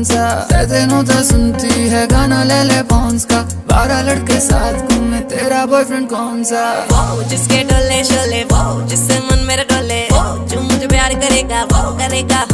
कौन सा तेनों तो सुनती है गाना ले ले बाउंस का, 12 लड़के साथ घूमे तेरा बॉयफ्रेंड कौन सा। वो जिसके डोले शोले, वो जिससे मन मेरा डोले, वो जो मुझे प्यार करेगा वो करेगा